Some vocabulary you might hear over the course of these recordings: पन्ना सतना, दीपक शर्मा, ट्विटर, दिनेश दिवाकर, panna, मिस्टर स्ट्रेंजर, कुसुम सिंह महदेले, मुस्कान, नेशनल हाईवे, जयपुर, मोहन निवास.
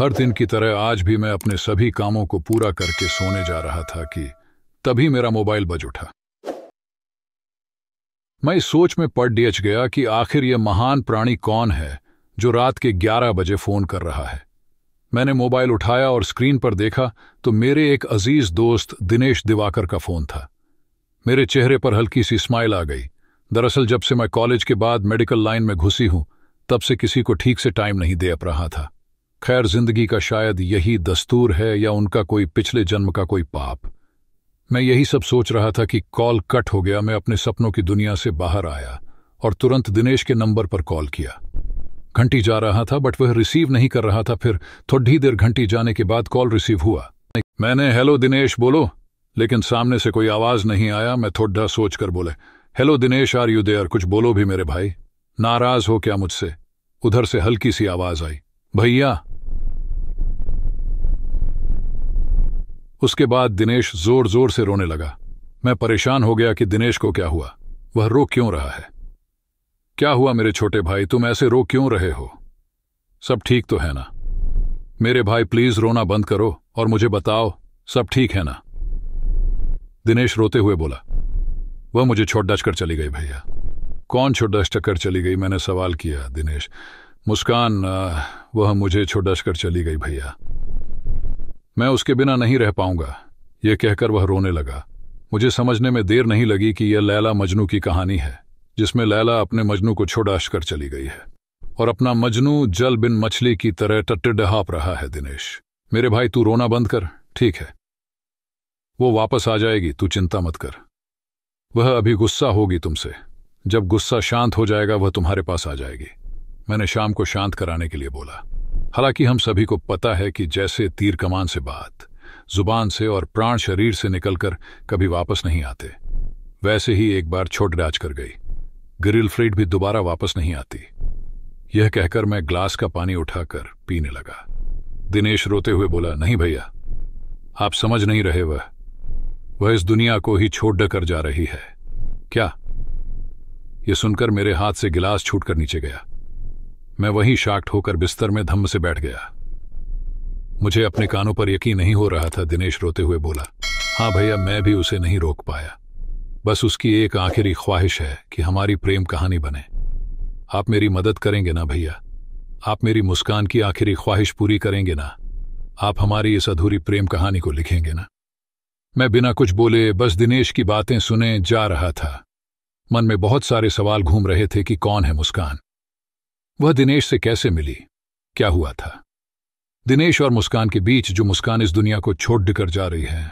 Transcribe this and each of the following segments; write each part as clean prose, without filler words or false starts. हर दिन की तरह आज भी मैं अपने सभी कामों को पूरा करके सोने जा रहा था कि तभी मेरा मोबाइल बज उठा। मैं इस सोच में पड़ डीएच गया कि आखिर यह महान प्राणी कौन है जो रात के 11 बजे फोन कर रहा है। मैंने मोबाइल उठाया और स्क्रीन पर देखा तो मेरे एक अजीज दोस्त दिनेश दिवाकर का फोन था। मेरे चेहरे पर हल्की सी स्माइल आ गई। दरअसल जब से मैं कॉलेज के बाद मेडिकल लाइन में घुसी हूं तब से किसी को ठीक से टाइम नहीं दे रहा था। खैर, जिंदगी का शायद यही दस्तूर है या उनका कोई पिछले जन्म का कोई पाप। मैं यही सब सोच रहा था कि कॉल कट हो गया। मैं अपने सपनों की दुनिया से बाहर आया और तुरंत दिनेश के नंबर पर कॉल किया। घंटी जा रहा था बट वह रिसीव नहीं कर रहा था। फिर थोड़ी देर घंटी जाने के बाद कॉल रिसीव हुआ। मैंने हेलो दिनेश बोलो, लेकिन सामने से कोई आवाज नहीं आया। मैं थोड़ा सोच कर बोले, hello Dinesh are you there, कुछ बोलो भी मेरे भाई, नाराज हो क्या मुझसे। उधर से हल्की सी आवाज आई, भैया। उसके बाद दिनेश जोर जोर से रोने लगा। मैं परेशान हो गया कि दिनेश को क्या हुआ, वह रो क्यों रहा है। क्या हुआ मेरे छोटे भाई, तुम ऐसे रो क्यों रहे हो, सब ठीक तो है ना। मेरे भाई प्लीज रोना बंद करो और मुझे बताओ सब ठीक है ना, दिनेश रोते हुए बोला। वह मुझे छोड़ डच कर चली गई। भैया कौन छोड़ डच कर चली गई, मैंने सवाल किया। दिनेश, मुस्कान, वह मुझे छोड़ डच कर चली गई भैया, मैं उसके बिना नहीं रह पाऊंगा। यह कहकर वह रोने लगा। मुझे समझने में देर नहीं लगी कि यह लैला मजनू की कहानी है जिसमें लैला अपने मजनू को छोड़ डच कर चली गई है और अपना मजनू जल बिन मछली की तरह टट्टे डहाप रहा है। दिनेश मेरे भाई तू रोना बंद कर, ठीक है, वो वापस आ जाएगी, तू चिंता मत कर। वह अभी गुस्सा होगी तुमसे, जब गुस्सा शांत हो जाएगा वह तुम्हारे पास आ जाएगी, मैंने शाम को शांत कराने के लिए बोला। हालांकि हम सभी को पता है कि जैसे तीर कमान से बात जुबान से और प्राण शरीर से निकलकर कभी वापस नहीं आते, वैसे ही एक बार छोड़ डाज कर गई गिरिलफ्रीड भी दोबारा वापस नहीं आती। यह कहकर मैं ग्लास का पानी उठाकर पीने लगा। दिनेश रोते हुए बोला, नहीं भैया आप समझ नहीं रहे, वह इस दुनिया को ही छोड़ कर जा रही है। क्या? यह सुनकर मेरे हाथ से गिलास छूटकर नीचे गया। मैं वहीं शाक्ट होकर बिस्तर में धम्म से बैठ गया। मुझे अपने कानों पर यकीन नहीं हो रहा था। दिनेश रोते हुए बोला, हाँ भैया मैं भी उसे नहीं रोक पाया, बस उसकी एक आखिरी ख्वाहिश है कि हमारी प्रेम कहानी बने। आप मेरी मदद करेंगे ना भैया, आप मेरी मुस्कान की आखिरी ख्वाहिश पूरी करेंगे ना, आप हमारी इस अधूरी प्रेम कहानी को लिखेंगे ना। मैं बिना कुछ बोले बस दिनेश की बातें सुने जा रहा था। मन में बहुत सारे सवाल घूम रहे थे कि कौन है मुस्कान, वह दिनेश से कैसे मिली, क्या हुआ था दिनेश और मुस्कान के बीच जो मुस्कान इस दुनिया को छोड़ कर जा रही है।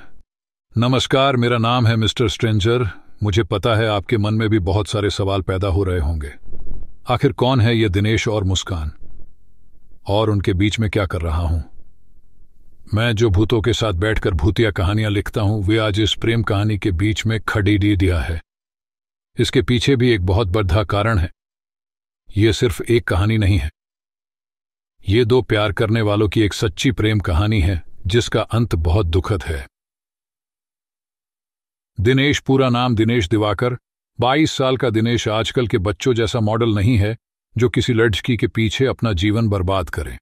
नमस्कार, मेरा नाम है मिस्टर स्ट्रेंजर। मुझे पता है आपके मन में भी बहुत सारे सवाल पैदा हो रहे होंगे, आखिर कौन है यह दिनेश और मुस्कान, और उनके बीच में क्या कर रहा हूं मैं। जो भूतों के साथ बैठकर भूतिया कहानियां लिखता हूं, वे आज इस प्रेम कहानी के बीच में खड़ी दिया है। इसके पीछे भी एक बहुत बड़ा कारण है। यह सिर्फ एक कहानी नहीं है, ये दो प्यार करने वालों की एक सच्ची प्रेम कहानी है जिसका अंत बहुत दुखद है। दिनेश, पूरा नाम दिनेश दिवाकर, 22 साल का दिनेश आजकल के बच्चों जैसा मॉडल नहीं है जो किसी लड़की के पीछे अपना जीवन बर्बाद करे।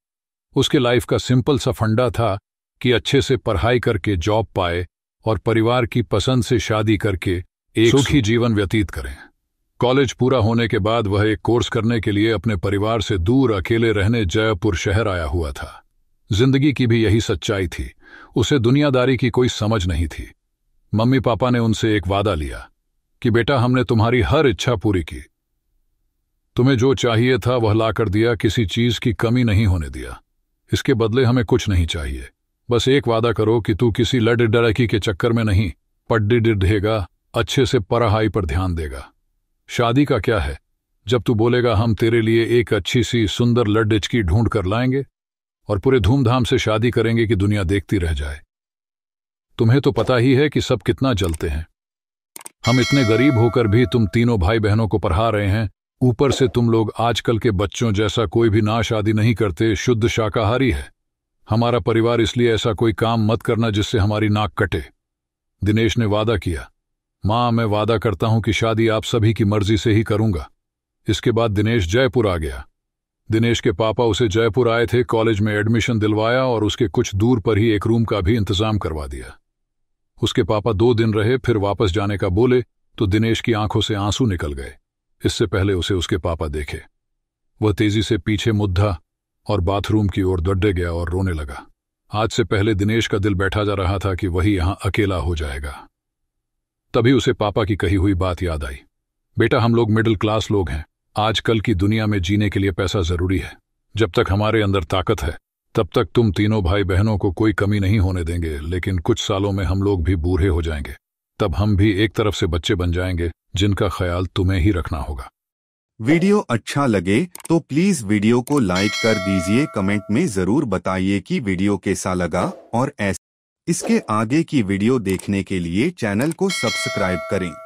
उसके लाइफ का सिंपल सा फंडा था कि अच्छे से पढ़ाई करके जॉब पाए और परिवार की पसंद से शादी करके एक सुखी जीवन व्यतीत करें। कॉलेज पूरा होने के बाद वह एक कोर्स करने के लिए अपने परिवार से दूर अकेले रहने जयपुर शहर आया हुआ था। जिंदगी की भी यही सच्चाई थी, उसे दुनियादारी की कोई समझ नहीं थी। मम्मी पापा ने उनसे एक वादा लिया कि बेटा हमने तुम्हारी हर इच्छा पूरी की, तुम्हें जो चाहिए था वह लाकर दिया, किसी चीज की कमी नहीं होने दिया, इसके बदले हमें कुछ नहीं चाहिए, बस एक वादा करो कि तू किसी लड़की के चक्कर में नहीं पड्डी डिढ़ेगा, अच्छे से पढ़ाई पर ध्यान देगा। शादी का क्या है, जब तू बोलेगा हम तेरे लिए एक अच्छी सी सुंदर लड़की ढूंढ कर लाएंगे और पूरे धूमधाम से शादी करेंगे कि दुनिया देखती रह जाए। तुम्हें तो पता ही है कि सब कितना जलते हैं, हम इतने गरीब होकर भी तुम तीनों भाई बहनों को पढ़ा रहे हैं, ऊपर से तुम लोग आजकल के बच्चों जैसा कोई भी ना शादी नहीं करते, शुद्ध शाकाहारी है हमारा परिवार, इसलिए ऐसा कोई काम मत करना जिससे हमारी नाक कटे। दिनेश ने वादा किया, मां मैं वादा करता हूं कि शादी आप सभी की मर्जी से ही करूंगा। इसके बाद दिनेश जयपुर आ गया। दिनेश के पापा उसे जयपुर आए थे, कॉलेज में एडमिशन दिलवाया और उसके कुछ दूर पर ही एक रूम का भी इंतजाम करवा दिया। उसके पापा 2 दिन रहे, फिर वापस जाने का बोले तो दिनेश की आंखों से आंसू निकल गए, इससे पहले उसे उसके पापा देखे। वह तेजी से पीछे मुद्दा और बाथरूम की ओर दौड़े गया और रोने लगा। आज से पहले दिनेश का दिल बैठा जा रहा था कि वही यहां अकेला हो जाएगा। तभी उसे पापा की कही हुई बात याद आई। बेटा, हम लोग मिडिल क्लास लोग हैं। आजकल की दुनिया में जीने के लिए पैसा जरूरी है। जब तक हमारे अंदर ताकत है तब तक तुम तीनों भाई बहनों को कोई कमी नहीं होने देंगे, लेकिन कुछ सालों में हम लोग भी बूढ़े हो जाएंगे। तब हम भी एक तरफ से बच्चे बन जाएंगे जिनका ख्याल तुम्हें ही रखना होगा। वीडियो अच्छा लगे तो प्लीज वीडियो को लाइक कर दीजिए। कमेंट में जरूर बताइए कि वीडियो कैसा लगा और इसके आगे की वीडियो देखने के लिए चैनल को सब्सक्राइब करें।